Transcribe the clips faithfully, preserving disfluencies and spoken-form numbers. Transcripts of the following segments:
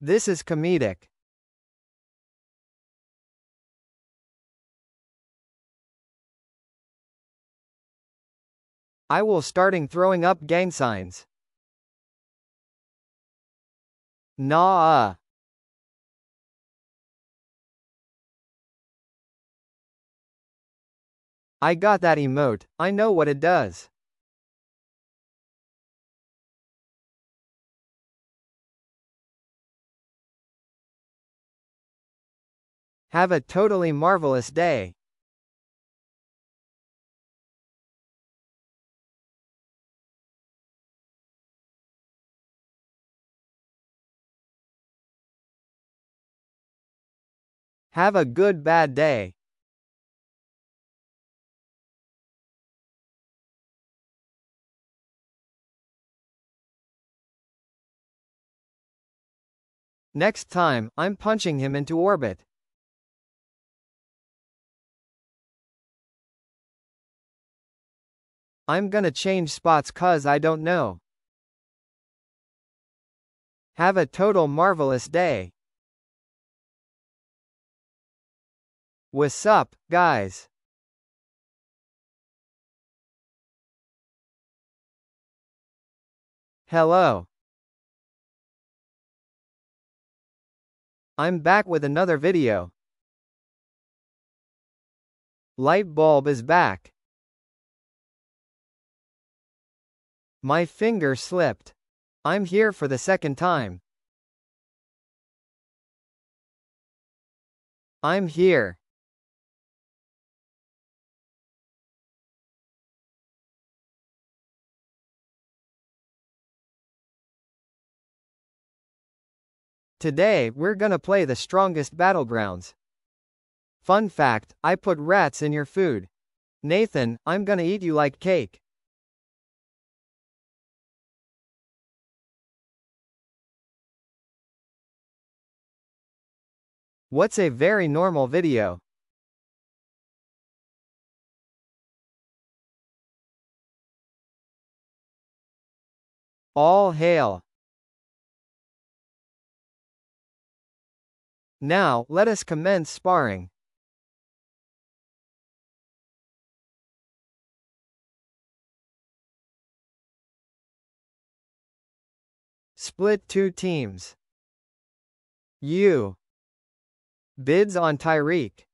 This is comedic. I will starting throwing up gang signs. Nah. I got that emote, I know what it does. Have a totally marvelous day. Have a good bad day. Next time, I'm punching him into orbit. I'm gonna change spots 'cause I don't know. Have a total marvelous day. What's up, guys? Hello. I'm back with another video. Light bulb is back. My finger slipped. I'm here for the second time. I'm here. Today, we're gonna play The Strongest Battlegrounds. Fun fact, I put rats in your food. Nathan, I'm gonna eat you like cake. What's a very normal video? All hail. Now, let us commence sparring. Split two teams. You. Bids on Tyrik.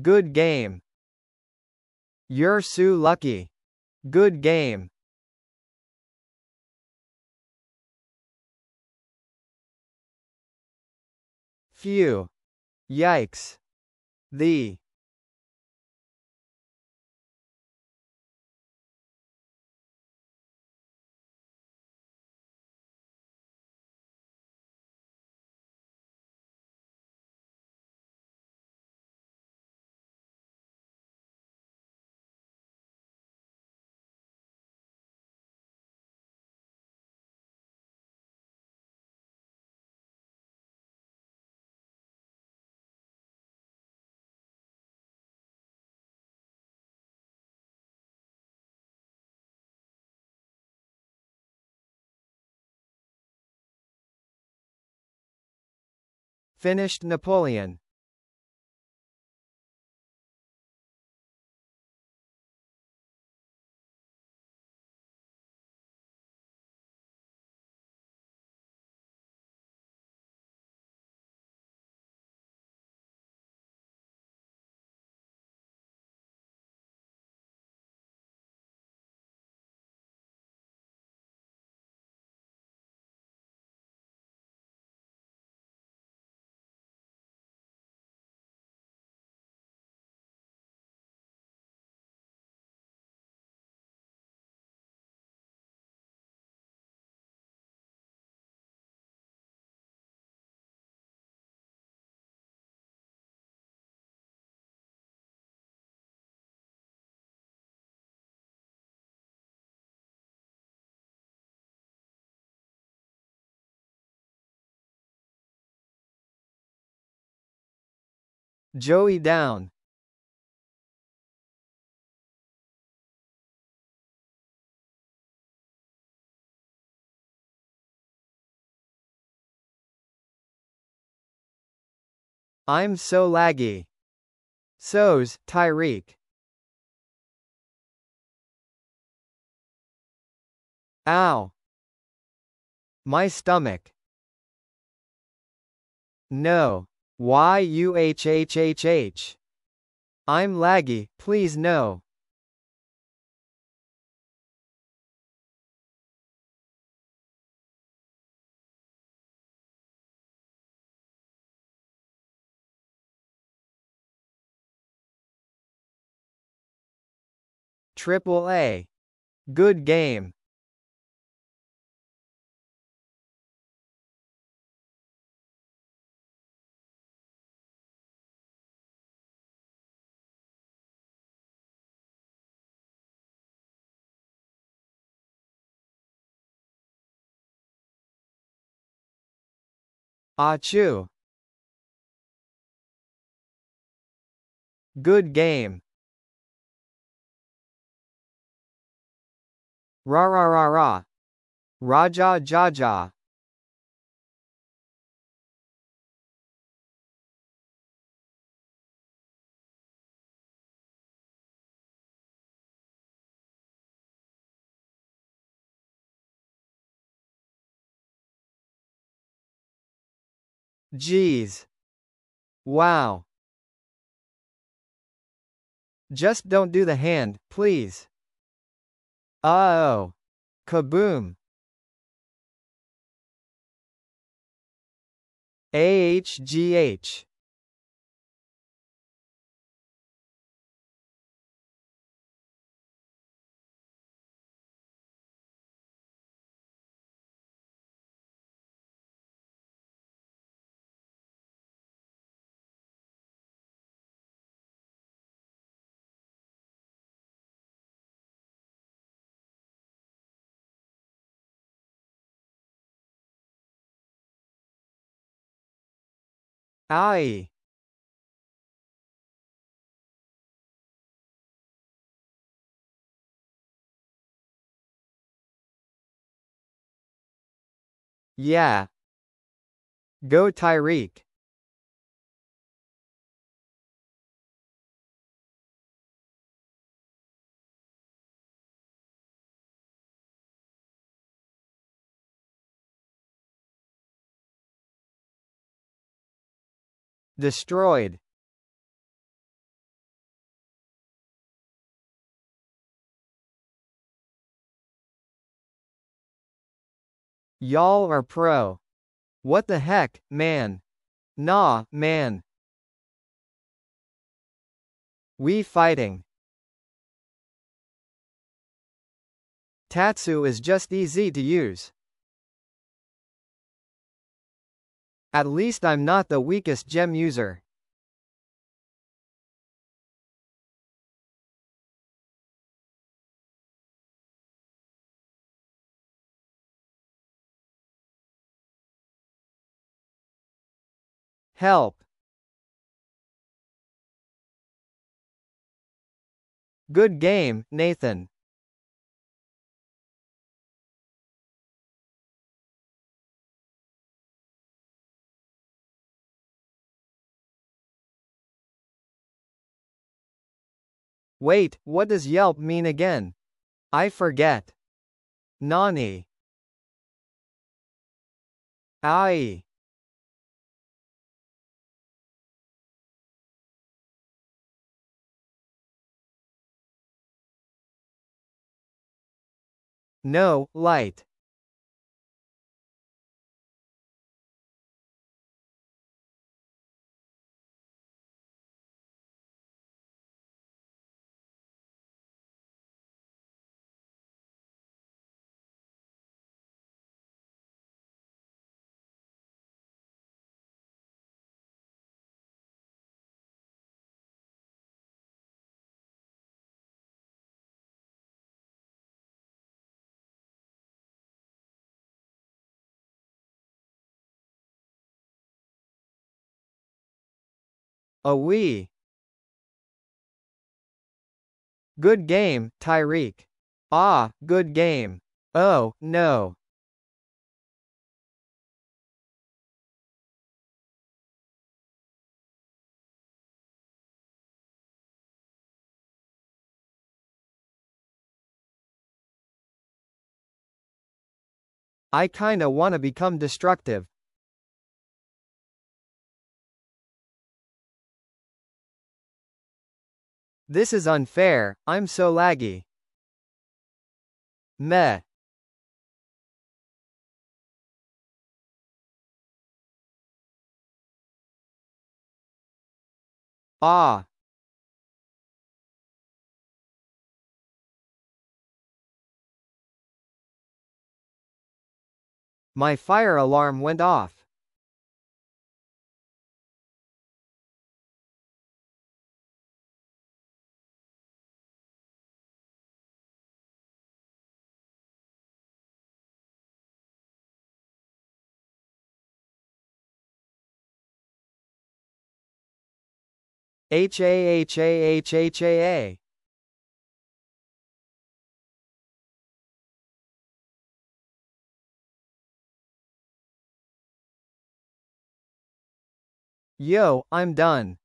Good game. You're so lucky. Good game. Phew. Yikes. The. Finished Napoleon. Joey Down. I'm so laggy. So's Tyreek. Ow. My stomach. No. Y U H H H H. I'm laggy, please no. Triple A. Good game. Achoo. Good game. Ra ra ra ra. Raja jaja. Geez. Wow. Just don't do the hand, please. Uh-oh. Kaboom. A H G H. Aye. Yeah. Go Tyreek. Destroyed. Y'all are pro. What the heck, man. Nah, man. We fighting. Tatsu is just easy to use. At least I'm not the weakest gem user. Help. Good game, Nathan. Wait, what does Yelp mean again? I forget. Nani? Ai. No, light. Away. Good game, Tyreek. Ah, good game. Oh, no. I kinda wanna become destructive. This is unfair, I'm so laggy. Meh. Ah. My fire alarm went off. H A H A H H A A. Yo, I'm done.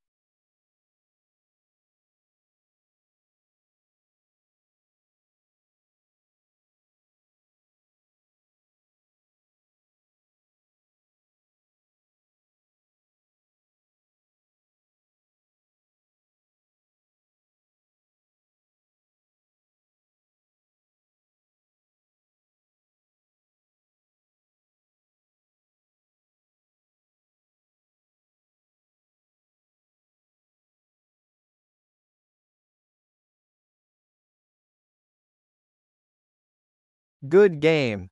Good game.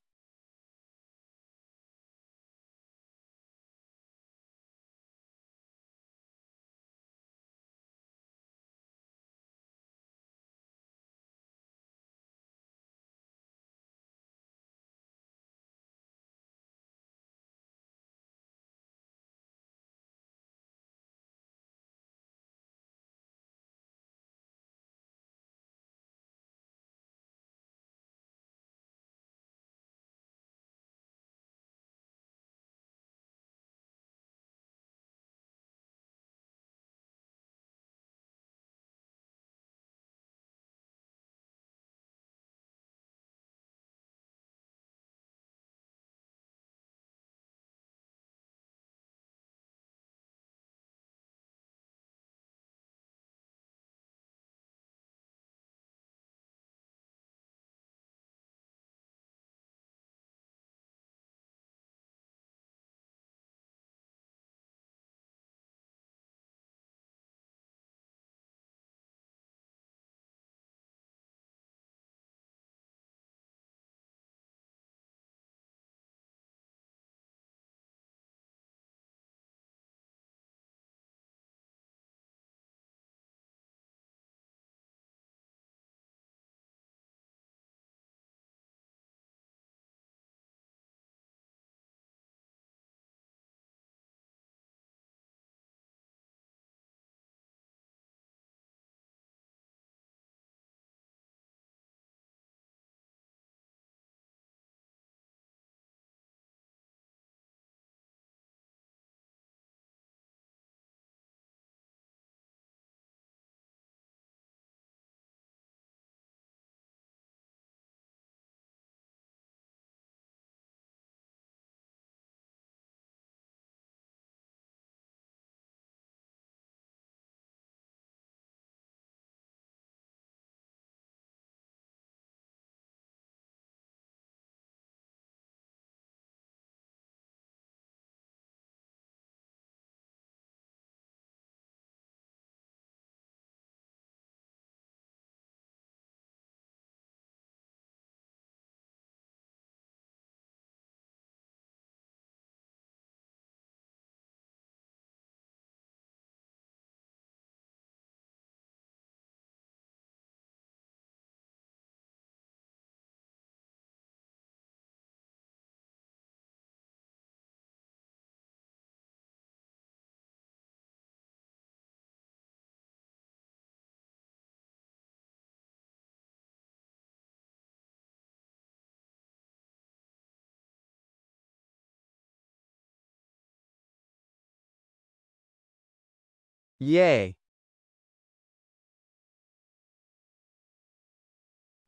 Yay.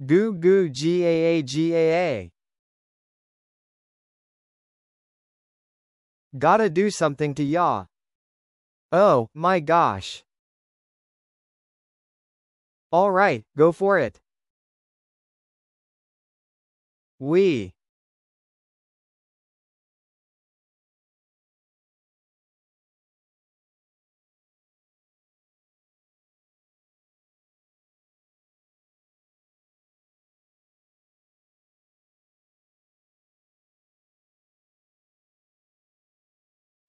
Goo goo gaa gaa. Gotta do something to ya. Oh, my gosh. All right, go for it. We.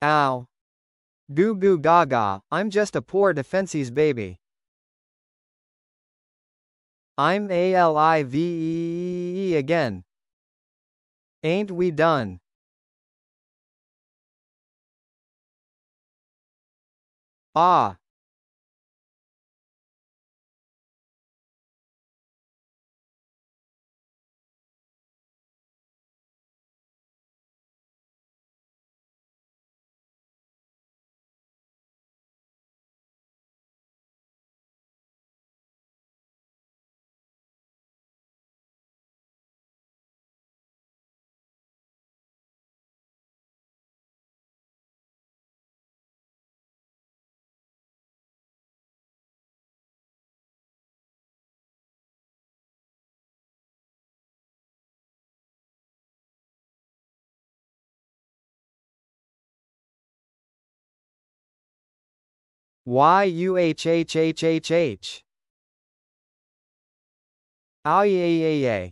Ow. Goo goo gaga, I'm just a poor defensees baby. I'm A L I V E E E again. Ain't we done? Ah. Y U H H H H H. Ow yay yay yay.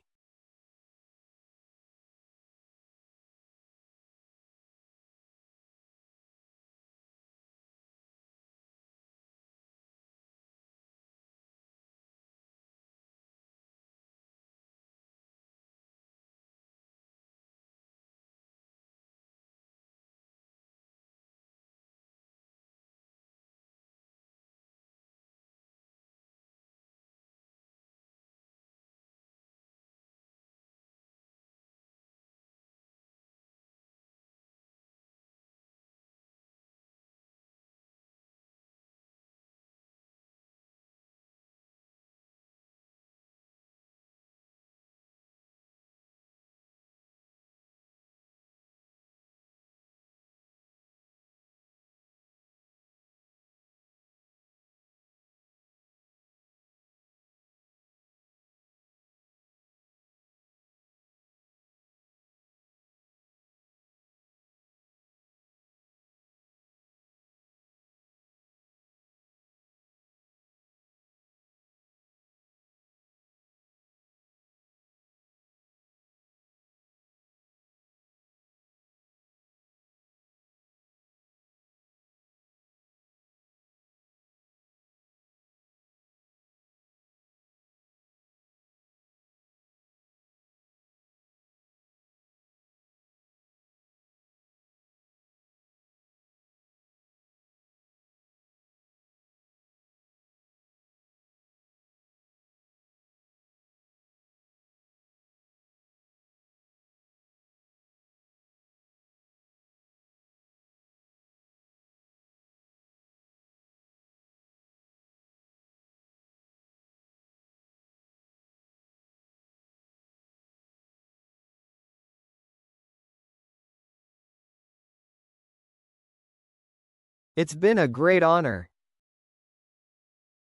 It's been a great honor.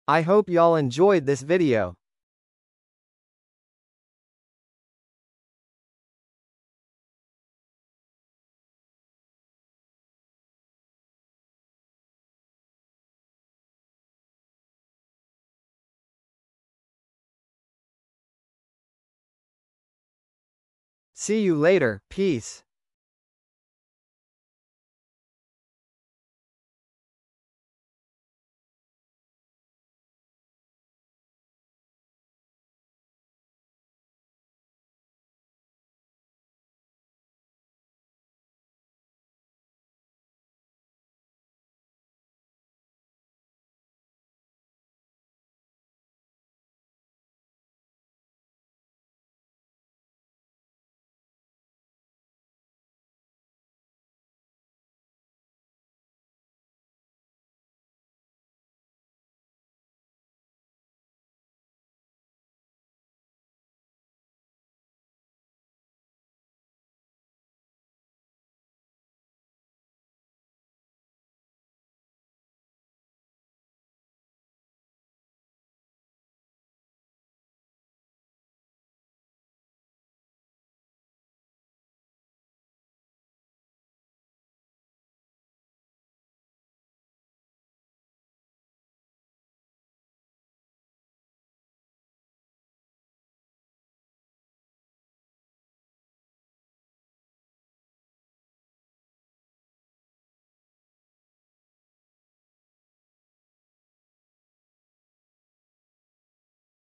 I hope y'all enjoyed this video. See you later, peace.